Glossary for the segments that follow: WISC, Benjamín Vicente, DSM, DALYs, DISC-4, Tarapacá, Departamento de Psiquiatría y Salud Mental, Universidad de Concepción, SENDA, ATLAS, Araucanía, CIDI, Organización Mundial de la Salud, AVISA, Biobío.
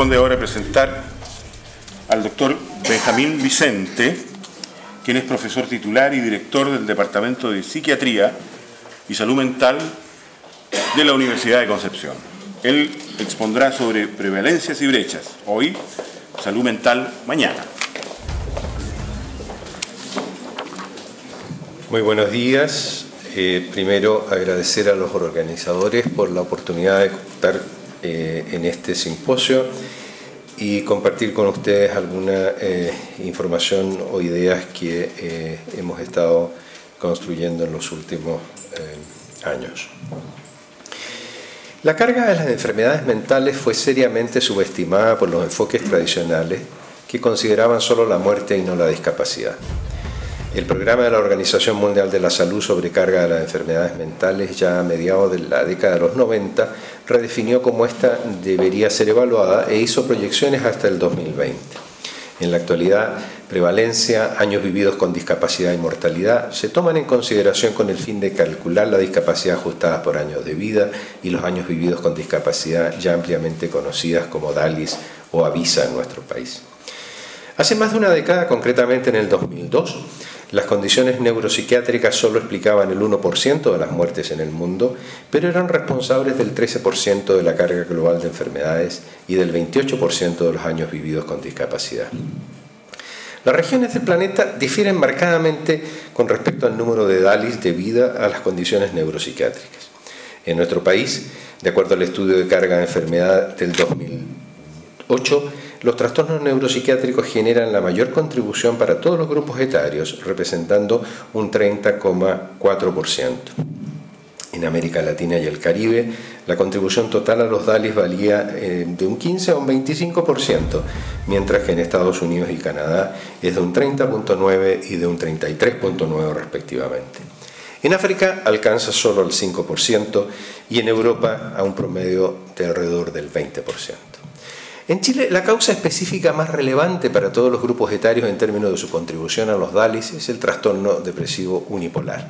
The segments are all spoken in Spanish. corresponde ahora presentar al doctor Benjamín Vicente, quien es profesor titular y director del Departamento de Psiquiatría y Salud Mental de la Universidad de Concepción. Él expondrá sobre prevalencias y brechas hoy, salud mental mañana. Muy buenos días. Primero, agradecer a los organizadores por la oportunidad de estar en este simposio y compartir con ustedes alguna información o ideas que hemos estado construyendo en los últimos años. La carga de las enfermedades mentales fue seriamente subestimada por los enfoques tradicionales que consideraban solo la muerte y no la discapacidad. El programa de la Organización Mundial de la Salud sobre carga de las enfermedades mentales, ya a mediados de la década de los 90, redefinió cómo ésta debería ser evaluada e hizo proyecciones hasta el 2020. En la actualidad, prevalencia, años vividos con discapacidad y mortalidad se toman en consideración con el fin de calcular la discapacidad ajustada por años de vida y los años vividos con discapacidad ya ampliamente conocidas como DALYs o AVISA en nuestro país. Hace más de una década, concretamente en el 2002, las condiciones neuropsiquiátricas solo explicaban el 1% de las muertes en el mundo, pero eran responsables del 13% de la carga global de enfermedades y del 28% de los años vividos con discapacidad. Las regiones del planeta difieren marcadamente con respecto al número de DALYs debido a las condiciones neuropsiquiátricas. En nuestro país, de acuerdo al estudio de carga de enfermedad del 2008, los trastornos neuropsiquiátricos generan la mayor contribución para todos los grupos etarios, representando un 30,4%. En América Latina y el Caribe, la contribución total a los DALYs valía de un 15 a un 25%, mientras que en Estados Unidos y Canadá es de un 30,9% y de un 33,9% respectivamente. En África alcanza solo el 5% y en Europa a un promedio de alrededor del 20%. En Chile, la causa específica más relevante para todos los grupos etarios en términos de su contribución a los DALYs es el trastorno depresivo unipolar,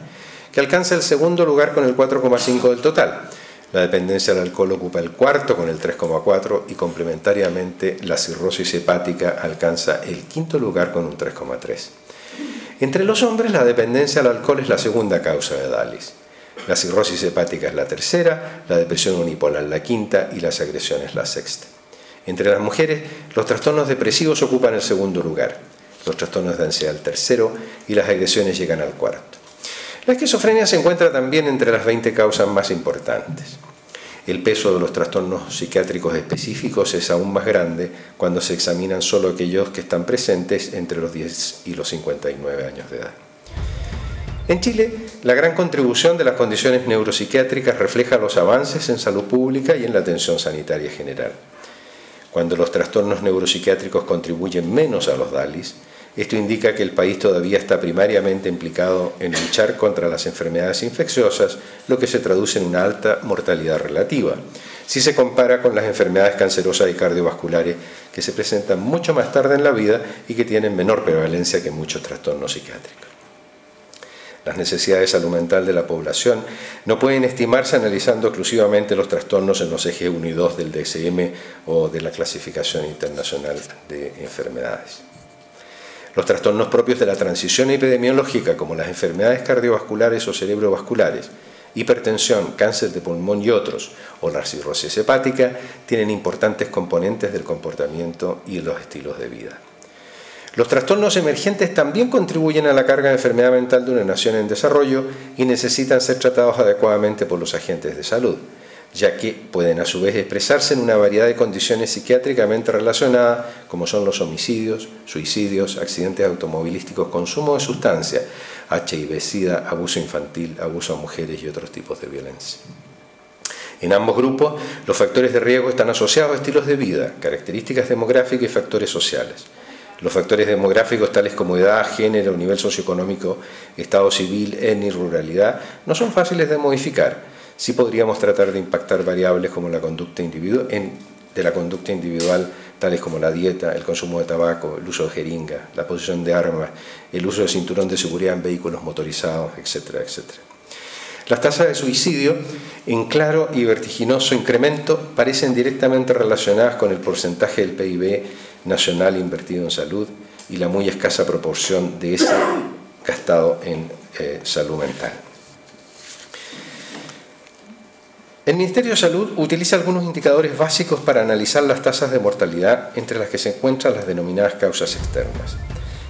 que alcanza el segundo lugar con el 4,5% del total. La dependencia al alcohol ocupa el cuarto con el 3,4% y complementariamente la cirrosis hepática alcanza el quinto lugar con un 3,3%. Entre los hombres, la dependencia al alcohol es la segunda causa de DALYs. La cirrosis hepática es la tercera, la depresión unipolar la quinta y las agresiones la sexta. Entre las mujeres, los trastornos depresivos ocupan el segundo lugar, los trastornos de ansiedad el tercero y las agresiones llegan al cuarto. La esquizofrenia se encuentra también entre las 20 causas más importantes. El peso de los trastornos psiquiátricos específicos es aún más grande cuando se examinan solo aquellos que están presentes entre los 10 y los 59 años de edad. En Chile, la gran contribución de las condiciones neuropsiquiátricas refleja los avances en salud pública y en la atención sanitaria general. Cuando los trastornos neuropsiquiátricos contribuyen menos a los DALYs, esto indica que el país todavía está primariamente implicado en luchar contra las enfermedades infecciosas, lo que se traduce en una alta mortalidad relativa, si se compara con las enfermedades cancerosas y cardiovasculares que se presentan mucho más tarde en la vida y que tienen menor prevalencia que muchos trastornos psiquiátricos. Las necesidades de salud mental de la población no pueden estimarse analizando exclusivamente los trastornos en los ejes 1 y 2 del DSM o de la Clasificación Internacional de Enfermedades. Los trastornos propios de la transición epidemiológica, como las enfermedades cardiovasculares o cerebrovasculares, hipertensión, cáncer de pulmón y otros, o la cirrosis hepática, tienen importantes componentes del comportamiento y los estilos de vida. Los trastornos emergentes también contribuyen a la carga de enfermedad mental de una nación en desarrollo y necesitan ser tratados adecuadamente por los agentes de salud, ya que pueden a su vez expresarse en una variedad de condiciones psiquiátricamente relacionadas, como son los homicidios, suicidios, accidentes automovilísticos, consumo de sustancias, HIV, SIDA, abuso infantil, abuso a mujeres y otros tipos de violencia. En ambos grupos, los factores de riesgo están asociados a estilos de vida, características demográficas y factores sociales. Los factores demográficos tales como edad, género, nivel socioeconómico, estado civil, etnia y ruralidad no son fáciles de modificar. Sí podríamos tratar de impactar variables como la conducta individual, tales como la dieta, el consumo de tabaco, el uso de jeringa, la posesión de armas, el uso de cinturón de seguridad en vehículos motorizados, etcétera, etcétera. Las tasas de suicidio, en claro y vertiginoso incremento, parecen directamente relacionadas con el porcentaje del PIB nacional invertido en salud y la muy escasa proporción de ese gastado en salud mental. El Ministerio de Salud utiliza algunos indicadores básicos para analizar las tasas de mortalidad, entre las que se encuentran las denominadas causas externas.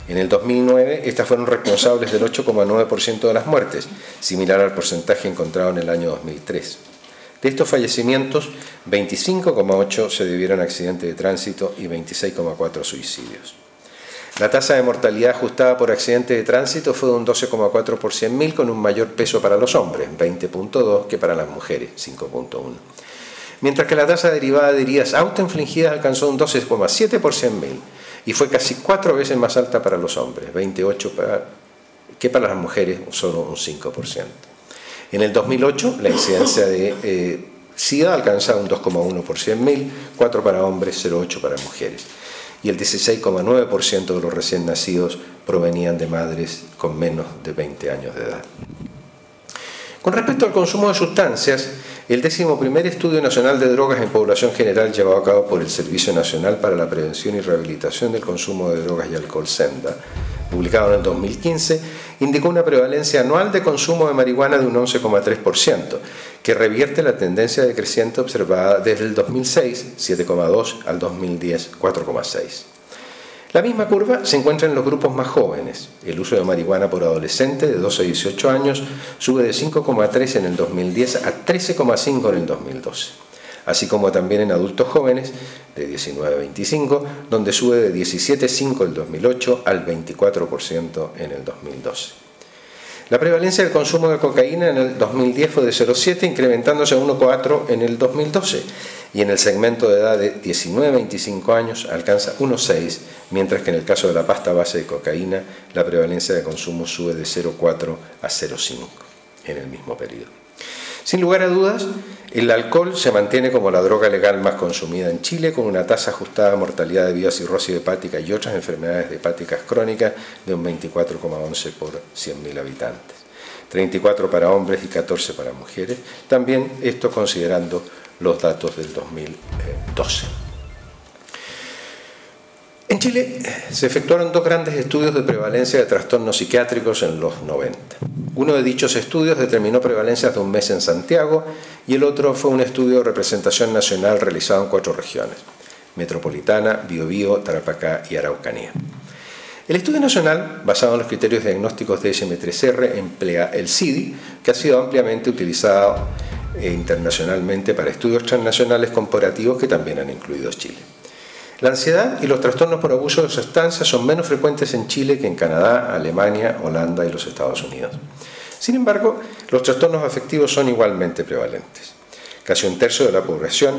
En el 2009, estas fueron responsables del 8,9% de las muertes, similar al porcentaje encontrado en el año 2003. De estos fallecimientos, 25,8% se debieron a accidentes de tránsito y 26,4% a suicidios. La tasa de mortalidad ajustada por accidentes de tránsito fue de un 12,4 por 100.000, con un mayor peso para los hombres, 20,2, que para las mujeres, 5,1. Mientras que la tasa derivada de heridas autoinfligidas alcanzó un 12,7 por 100.000 y fue casi 4 veces más alta para los hombres, 28, que para las mujeres, solo un 5%. En el 2008, la incidencia de SIDA alcanzaba un 2,1 por 100.000, 4 para hombres, 0,8 para mujeres. Y el 16,9% de los recién nacidos provenían de madres con menos de 20 años de edad. Con respecto al consumo de sustancias, el 11º Estudio Nacional de Drogas en Población General, llevado a cabo por el Servicio Nacional para la Prevención y Rehabilitación del Consumo de Drogas y Alcohol, SENDA, publicado en el 2015, indicó una prevalencia anual de consumo de marihuana de un 11,3%, que revierte la tendencia decreciente observada desde el 2006, 7,2, al 2010, 4,6. La misma curva se encuentra en los grupos más jóvenes. El uso de marihuana por adolescente de 12 a 18 años sube de 5,3 en el 2010 a 13,5 en el 2012, así como también en adultos jóvenes de 19 a 25, donde sube de 17,5 en el 2008 al 24% en el 2012. La prevalencia del consumo de cocaína en el 2010 fue de 0,7, incrementándose a 1,4 en el 2012, y en el segmento de edad de 19 a 25 años alcanza 1,6, mientras que en el caso de la pasta base de cocaína, la prevalencia de consumo sube de 0,4 a 0,5 en el mismo periodo. Sin lugar a dudas, el alcohol se mantiene como la droga legal más consumida en Chile, con una tasa ajustada de mortalidad debido a cirrosis hepática y otras enfermedades hepáticas crónicas de un 24,11 por 100.000 habitantes, 34 para hombres y 14 para mujeres, también esto considerando los datos del 2012. En Chile se efectuaron 2 grandes estudios de prevalencia de trastornos psiquiátricos en los 90. Uno de dichos estudios determinó prevalencias de un mes en Santiago y el otro fue un estudio de representación nacional realizado en 4 regiones: Metropolitana, Biobío, Tarapacá y Araucanía. El estudio nacional, basado en los criterios diagnósticos de DSM-3R, emplea el CIDI, que ha sido ampliamente utilizado internacionalmente para estudios transnacionales comparativos que también han incluido Chile. La ansiedad y los trastornos por abuso de sustancias son menos frecuentes en Chile que en Canadá, Alemania, Holanda y los Estados Unidos. Sin embargo, los trastornos afectivos son igualmente prevalentes. Casi un tercio de la población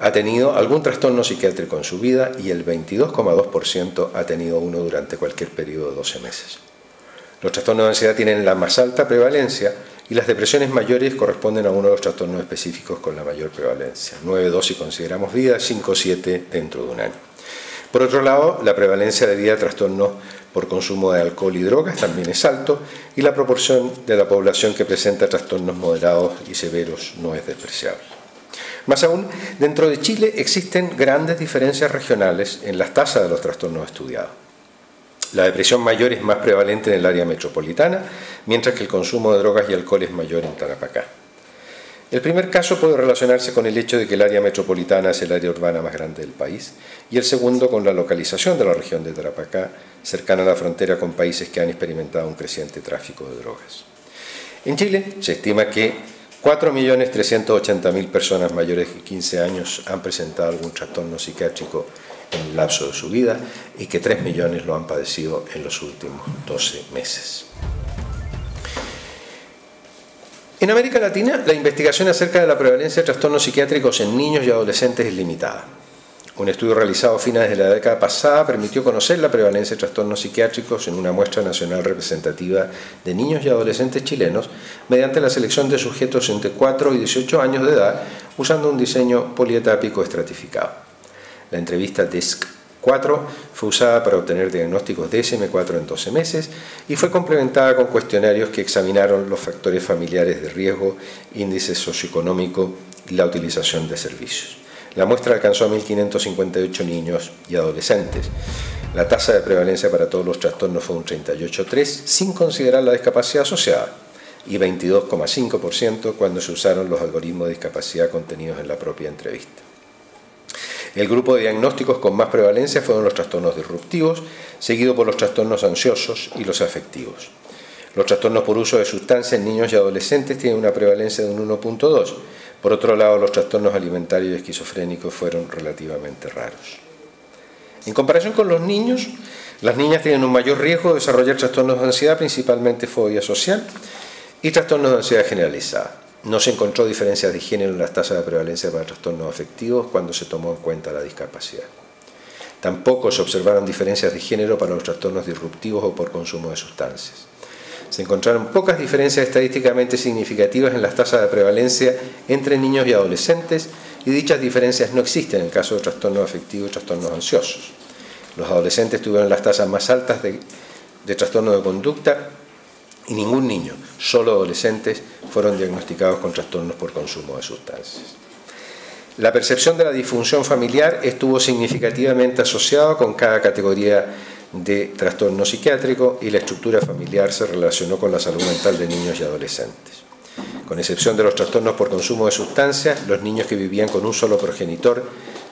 ha tenido algún trastorno psiquiátrico en su vida y el 22,2% ha tenido uno durante cualquier periodo de 12 meses. Los trastornos de ansiedad tienen la más alta prevalencia y las depresiones mayores corresponden a uno de los trastornos específicos con la mayor prevalencia, 9,2 si consideramos vida, 5,7 dentro de un año. Por otro lado, la prevalencia debida a trastornos por consumo de alcohol y drogas también es alto, y la proporción de la población que presenta trastornos moderados y severos no es despreciable. Más aún, dentro de Chile existen grandes diferencias regionales en las tasas de los trastornos estudiados. La depresión mayor es más prevalente en el área metropolitana, mientras que el consumo de drogas y alcohol es mayor en Tarapacá. El primer caso puede relacionarse con el hecho de que el área metropolitana es el área urbana más grande del país, y el segundo con la localización de la región de Tarapacá, cercana a la frontera con países que han experimentado un creciente tráfico de drogas. En Chile se estima que 4.380.000 personas mayores de 15 años han presentado algún trastorno psiquiátrico en el lapso de su vida y que 3 millones lo han padecido en los últimos 12 meses. En América Latina, la investigación acerca de la prevalencia de trastornos psiquiátricos en niños y adolescentes es limitada. Un estudio realizado a fines de la década pasada permitió conocer la prevalencia de trastornos psiquiátricos en una muestra nacional representativa de niños y adolescentes chilenos mediante la selección de sujetos entre 4 y 18 años de edad usando un diseño polietápico estratificado. La entrevista DISC DISC-4 fue usada para obtener diagnósticos de DSM-4 en 12 meses y fue complementada con cuestionarios que examinaron los factores familiares de riesgo, índice socioeconómico y la utilización de servicios. La muestra alcanzó a 1.558 niños y adolescentes. La tasa de prevalencia para todos los trastornos fue un 38,3% sin considerar la discapacidad asociada y 22,5% cuando se usaron los algoritmos de discapacidad contenidos en la propia entrevista. El grupo de diagnósticos con más prevalencia fueron los trastornos disruptivos, seguido por los trastornos ansiosos y los afectivos. Los trastornos por uso de sustancias en niños y adolescentes tienen una prevalencia de un 1,2%. Por otro lado, los trastornos alimentarios y esquizofrénicos fueron relativamente raros. En comparación con los niños, las niñas tienen un mayor riesgo de desarrollar trastornos de ansiedad, principalmente fobia social y trastornos de ansiedad generalizada. No se encontró diferencias de género en las tasas de prevalencia para trastornos afectivos cuando se tomó en cuenta la discapacidad. Tampoco se observaron diferencias de género para los trastornos disruptivos o por consumo de sustancias. Se encontraron pocas diferencias estadísticamente significativas en las tasas de prevalencia entre niños y adolescentes y dichas diferencias no existen en el caso de trastornos afectivos y trastornos ansiosos. Los adolescentes tuvieron las tasas más altas de trastorno de conducta y ningún niño, solo adolescentes, fueron diagnosticados con trastornos por consumo de sustancias. La percepción de la disfunción familiar estuvo significativamente asociada con cada categoría de trastorno psiquiátrico y la estructura familiar se relacionó con la salud mental de niños y adolescentes. Con excepción de los trastornos por consumo de sustancias, los niños que vivían con un solo progenitor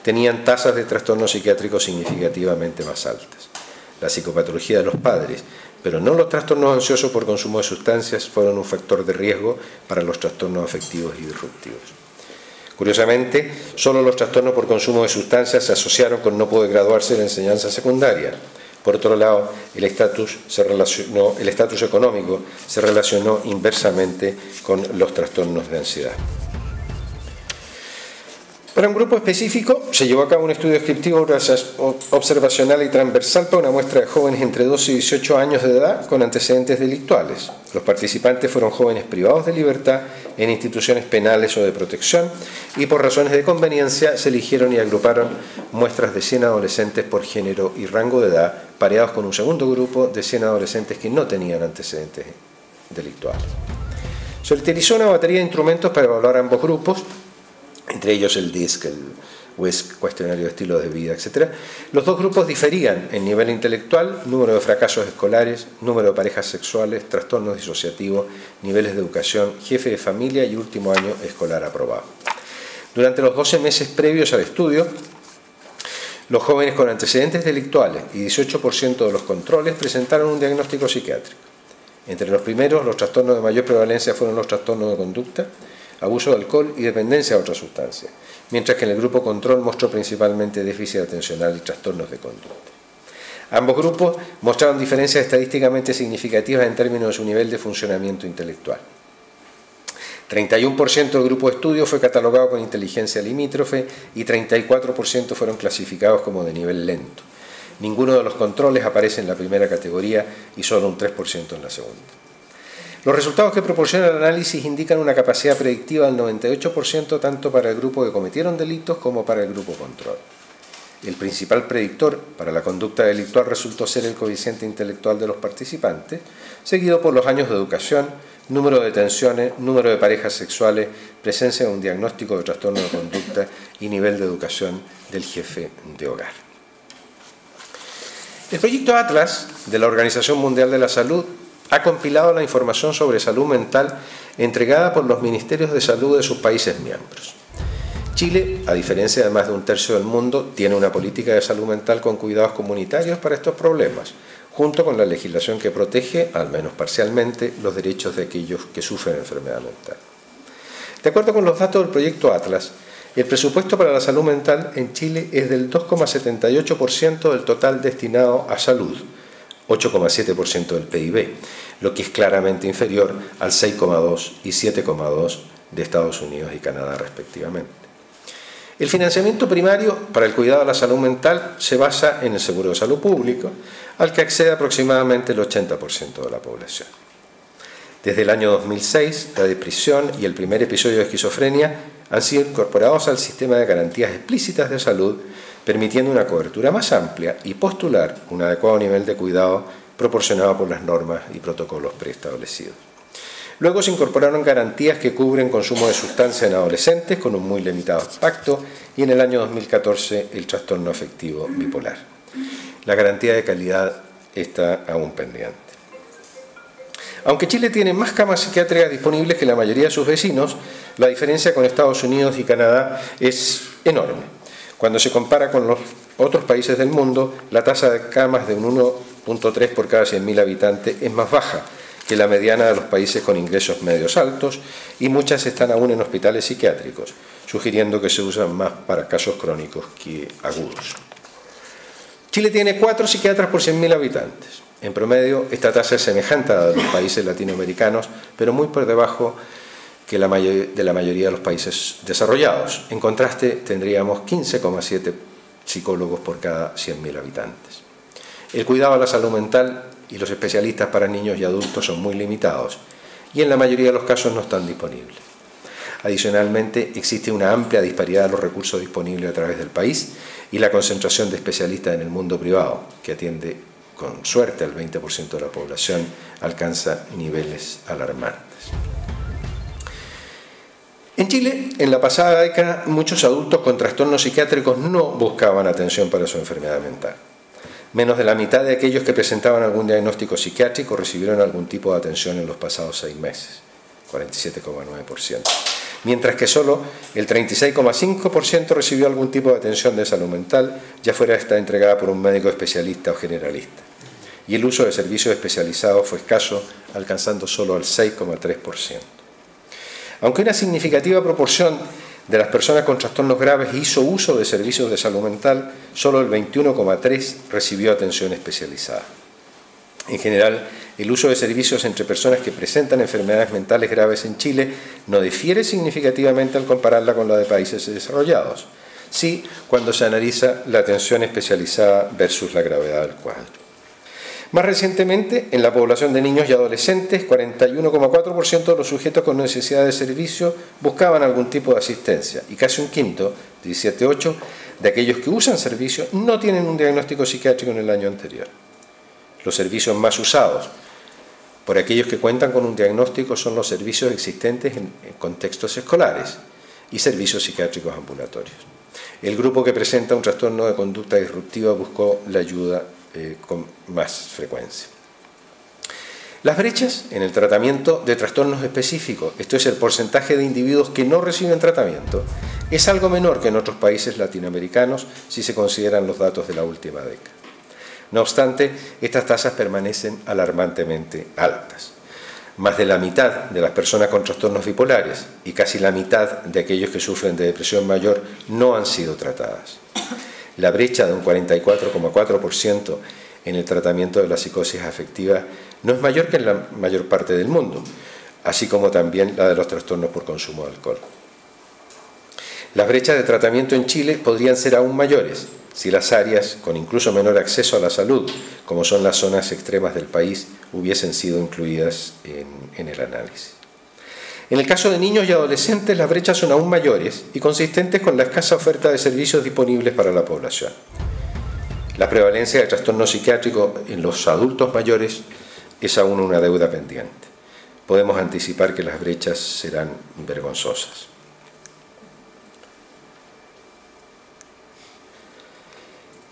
tenían tasas de trastorno psiquiátrico significativamente más altas. La psicopatología de los padres, pero no los trastornos ansiosos por consumo de sustancias, fueron un factor de riesgo para los trastornos afectivos y disruptivos. Curiosamente, solo los trastornos por consumo de sustancias se asociaron con no poder graduarse de la enseñanza secundaria. Por otro lado, el estatus económico se relacionó inversamente con los trastornos de ansiedad. Para un grupo específico se llevó a cabo un estudio descriptivo observacional y transversal para una muestra de jóvenes entre 12 y 18 años de edad con antecedentes delictuales. Los participantes fueron jóvenes privados de libertad en instituciones penales o de protección y por razones de conveniencia se eligieron y agruparon muestras de 100 adolescentes por género y rango de edad, pareados con un segundo grupo de 100 adolescentes que no tenían antecedentes delictuales. Se utilizó una batería de instrumentos para evaluar ambos grupos, entre ellos el DISC, el WISC, cuestionario de estilo de vida, etc. Los dos grupos diferían en nivel intelectual, número de fracasos escolares, número de parejas sexuales, trastornos disociativos, niveles de educación, jefe de familia y último año escolar aprobado. Durante los 12 meses previos al estudio, los jóvenes con antecedentes delictuales y 18% de los controles presentaron un diagnóstico psiquiátrico. Entre los primeros, los trastornos de mayor prevalencia fueron los trastornos de conducta, abuso de alcohol y dependencia a otras sustancias, mientras que en el grupo control mostró principalmente déficit atencional y trastornos de conducta. Ambos grupos mostraron diferencias estadísticamente significativas en términos de su nivel de funcionamiento intelectual. 31% del grupo de estudio fue catalogado con inteligencia limítrofe y 34% fueron clasificados como de nivel lento. Ninguno de los controles aparece en la primera categoría y solo un 3% en la segunda. Los resultados que proporciona el análisis indican una capacidad predictiva del 98% tanto para el grupo que cometieron delitos como para el grupo control. El principal predictor para la conducta delictual resultó ser el coeficiente intelectual de los participantes, seguido por los años de educación, número de detenciones, número de parejas sexuales, presencia de un diagnóstico de trastorno de conducta y nivel de educación del jefe de hogar. El proyecto ATLAS de la Organización Mundial de la Salud ha compilado la información sobre salud mental entregada por los ministerios de salud de sus países miembros. Chile, a diferencia de más de un tercio del mundo, tiene una política de salud mental con cuidados comunitarios para estos problemas, junto con la legislación que protege, al menos parcialmente, los derechos de aquellos que sufren enfermedad mental. De acuerdo con los datos del proyecto ATLAS, el presupuesto para la salud mental en Chile es del 2,78% del total destinado a salud, 8,7% del PIB, lo que es claramente inferior al 6,2% y 7,2% de Estados Unidos y Canadá respectivamente. El financiamiento primario para el cuidado de la salud mental se basa en el seguro de salud público, al que accede aproximadamente el 80% de la población. Desde el año 2006, la depresión y el primer episodio de esquizofrenia han sido incorporados al sistema de garantías explícitas de salud permitiendo una cobertura más amplia y postular un adecuado nivel de cuidado proporcionado por las normas y protocolos preestablecidos. Luego se incorporaron garantías que cubren consumo de sustancias en adolescentes con un muy limitado impacto y en el año 2014 el trastorno afectivo bipolar. La garantía de calidad está aún pendiente. Aunque Chile tiene más camas psiquiátricas disponibles que la mayoría de sus vecinos, la diferencia con Estados Unidos y Canadá es enorme. Cuando se compara con los otros países del mundo, la tasa de camas de un 1.3 por cada 100.000 habitantes es más baja que la mediana de los países con ingresos medios altos, y muchas están aún en hospitales psiquiátricos, sugiriendo que se usan más para casos crónicos que agudos. Chile tiene 4 psiquiatras por 100.000 habitantes. En promedio, esta tasa es semejante a la de los países latinoamericanos, pero muy por debajo que de la mayoría de los países desarrollados. En contraste, tendríamos 15,7 psicólogos por cada 100.000 habitantes. El cuidado a la salud mental y los especialistas para niños y adultos son muy limitados y en la mayoría de los casos no están disponibles. Adicionalmente, existe una amplia disparidad de los recursos disponibles a través del país y la concentración de especialistas en el mundo privado, que atiende con suerte al 20% de la población, alcanza niveles alarmantes. En Chile, en la pasada década, muchos adultos con trastornos psiquiátricos no buscaban atención para su enfermedad mental. Menos de la mitad de aquellos que presentaban algún diagnóstico psiquiátrico recibieron algún tipo de atención en los pasados 6 meses, 47,9%, mientras que solo el 36,5% recibió algún tipo de atención de salud mental, ya fuera esta entregada por un médico especialista o generalista. Y el uso de servicios especializados fue escaso, alcanzando solo al 6,3%. Aunque una significativa proporción de las personas con trastornos graves hizo uso de servicios de salud mental, solo el 21,3% recibió atención especializada. En general, el uso de servicios entre personas que presentan enfermedades mentales graves en Chile no difiere significativamente al compararla con la de países desarrollados, sí cuando se analiza la atención especializada versus la gravedad del cuadro. Más recientemente, en la población de niños y adolescentes, 41,4% de los sujetos con necesidad de servicio buscaban algún tipo de asistencia y casi un quinto, 17,8%, de aquellos que usan servicios no tienen un diagnóstico psiquiátrico en el año anterior. Los servicios más usados por aquellos que cuentan con un diagnóstico son los servicios existentes en contextos escolares y servicios psiquiátricos ambulatorios. El grupo que presenta un trastorno de conducta disruptiva buscó la ayuda con más frecuencia. Las brechas en el tratamiento de trastornos específicos, esto es el porcentaje de individuos que no reciben tratamiento, es algo menor que en otros países latinoamericanos si se consideran los datos de la última década. No obstante, estas tasas permanecen alarmantemente altas. Más de la mitad de las personas con trastornos bipolares y casi la mitad de aquellos que sufren de depresión mayor no han sido tratadas. La brecha de un 44,4% en el tratamiento de la psicosis afectiva no es mayor que en la mayor parte del mundo, así como también la de los trastornos por consumo de alcohol. Las brechas de tratamiento en Chile podrían ser aún mayores si las áreas con incluso menor acceso a la salud, como son las zonas extremas del país, hubiesen sido incluidas en el análisis. En el caso de niños y adolescentes, las brechas son aún mayores y consistentes con la escasa oferta de servicios disponibles para la población. La prevalencia de trastorno psiquiátrico en los adultos mayores es aún una deuda pendiente. Podemos anticipar que las brechas serán vergonzosas.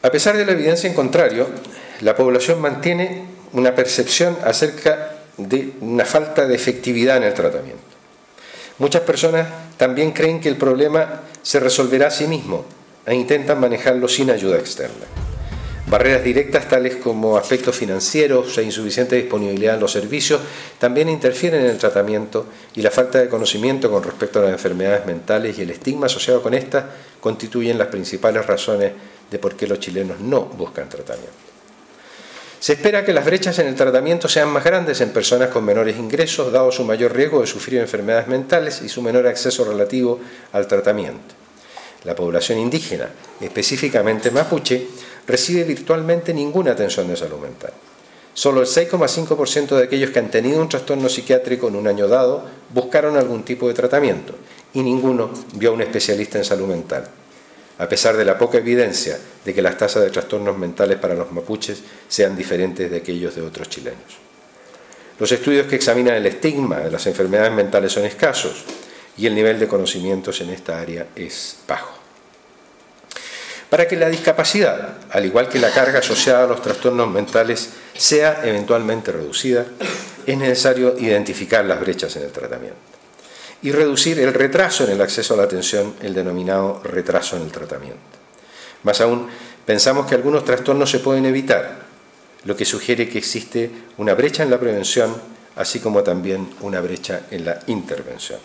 A pesar de la evidencia en contrario, la población mantiene una percepción acerca de una falta de efectividad en el tratamiento. Muchas personas también creen que el problema se resolverá a sí mismo e intentan manejarlo sin ayuda externa. Barreras directas tales como aspectos financieros e insuficiente disponibilidad en los servicios también interfieren en el tratamiento, y la falta de conocimiento con respecto a las enfermedades mentales y el estigma asociado con estas constituyen las principales razones de por qué los chilenos no buscan tratamiento. Se espera que las brechas en el tratamiento sean más grandes en personas con menores ingresos, dado su mayor riesgo de sufrir enfermedades mentales y su menor acceso relativo al tratamiento. La población indígena, específicamente mapuche, recibe virtualmente ninguna atención de salud mental. Solo el 6,5% de aquellos que han tenido un trastorno psiquiátrico en un año dado buscaron algún tipo de tratamiento, y ninguno vio a un especialista en salud mental. a pesar de la poca evidencia de que las tasas de trastornos mentales para los mapuches sean diferentes de aquellos de otros chilenos. Los estudios que examinan el estigma de las enfermedades mentales son escasos y el nivel de conocimientos en esta área es bajo. Para que la discapacidad, al igual que la carga asociada a los trastornos mentales, sea eventualmente reducida, es necesario identificar las brechas en el tratamiento y reducir el retraso en el acceso a la atención, el denominado retraso en el tratamiento. Más aún, pensamos que algunos trastornos se pueden evitar, lo que sugiere que existe una brecha en la prevención, así como también una brecha en la intervención.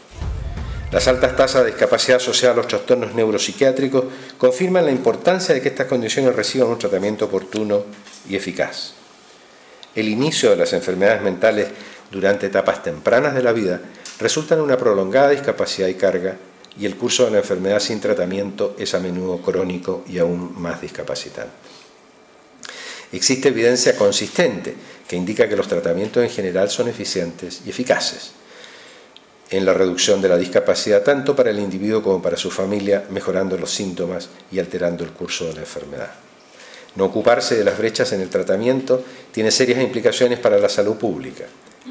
Las altas tasas de discapacidad asociadas a los trastornos neuropsiquiátricos confirman la importancia de que estas condiciones reciban un tratamiento oportuno y eficaz. El inicio de las enfermedades mentales durante etapas tempranas de la vida resulta en una prolongada discapacidad y carga, y el curso de la enfermedad sin tratamiento es a menudo crónico y aún más discapacitante. Existe evidencia consistente que indica que los tratamientos en general son eficientes y eficaces en la reducción de la discapacidad tanto para el individuo como para su familia, mejorando los síntomas y alterando el curso de la enfermedad. No ocuparse de las brechas en el tratamiento tiene serias implicaciones para la salud pública.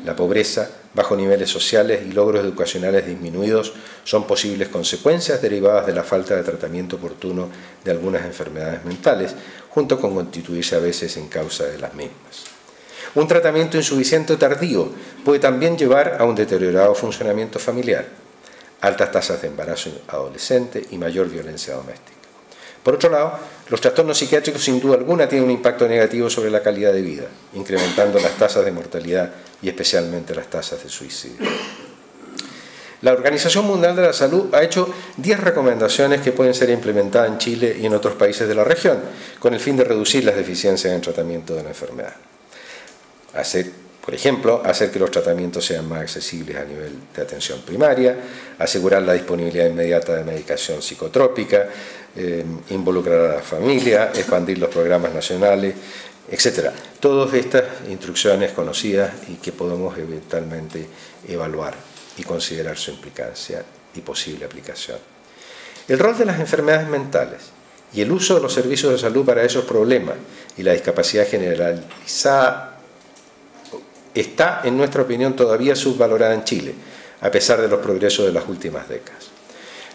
La pobreza, bajos niveles sociales y logros educacionales disminuidos son posibles consecuencias derivadas de la falta de tratamiento oportuno de algunas enfermedades mentales, junto con constituirse a veces en causa de las mismas. Un tratamiento insuficiente o tardío puede también llevar a un deteriorado funcionamiento familiar, altas tasas de embarazo adolescente y mayor violencia doméstica. Por otro lado, los trastornos psiquiátricos sin duda alguna tienen un impacto negativo sobre la calidad de vida, incrementando las tasas de mortalidad y especialmente las tasas de suicidio. La Organización Mundial de la Salud ha hecho 10 recomendaciones que pueden ser implementadas en Chile y en otros países de la región, con el fin de reducir las deficiencias en el tratamiento de la enfermedad. Por ejemplo, hacer que los tratamientos sean más accesibles a nivel de atención primaria, asegurar la disponibilidad inmediata de medicación psicotrópica, involucrar a la familia, expandir los programas nacionales, etc. Todas estas instrucciones conocidas y que podemos eventualmente evaluar y considerar su implicancia y posible aplicación. El rol de las enfermedades mentales y el uso de los servicios de salud para esos problemas y la discapacidad generalizada está, en nuestra opinión, todavía subvalorada en Chile, a pesar de los progresos de las últimas décadas.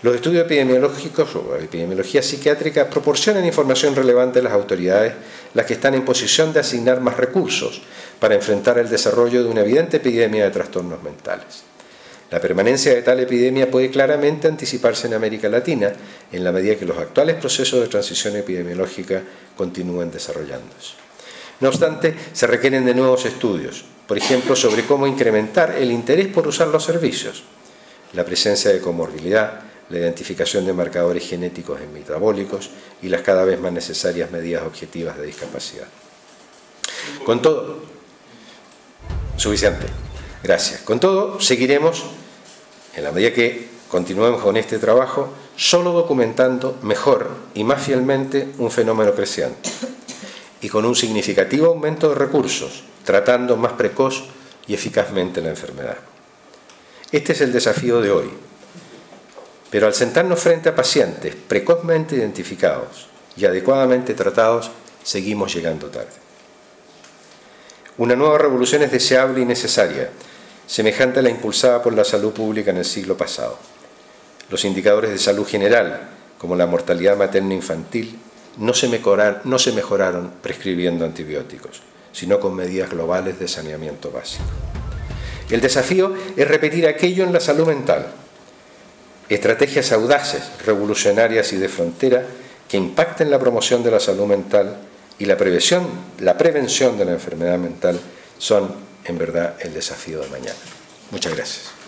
Los estudios epidemiológicos o epidemiología psiquiátrica proporcionan información relevante a las autoridades, las que están en posición de asignar más recursos para enfrentar el desarrollo de una evidente epidemia de trastornos mentales. La permanencia de tal epidemia puede claramente anticiparse en América Latina, en la medida que los actuales procesos de transición epidemiológica continúen desarrollándose. No obstante, se requieren de nuevos estudios, por ejemplo, sobre cómo incrementar el interés por usar los servicios, la presencia de comorbilidad, la identificación de marcadores genéticos y metabólicos y las cada vez más necesarias medidas objetivas de discapacidad. Con todo, suficiente, gracias. Con todo, seguiremos, en la medida que continuemos con este trabajo, solo documentando mejor y más fielmente un fenómeno creciente y con un significativo aumento de recursos, tratando más precoz y eficazmente la enfermedad. Este es el desafío de hoy, pero al sentarnos frente a pacientes precozmente identificados y adecuadamente tratados, seguimos llegando tarde. Una nueva revolución es deseable y necesaria, semejante a la impulsada por la salud pública en el siglo pasado. Los indicadores de salud general, como la mortalidad materno-infantil, no se mejoraron prescribiendo antibióticos, sino con medidas globales de saneamiento básico. El desafío es repetir aquello en la salud mental, estrategias audaces, revolucionarias y de frontera que impacten la promoción de la salud mental y la prevención de la enfermedad mental son, en verdad, el desafío de mañana. Muchas gracias.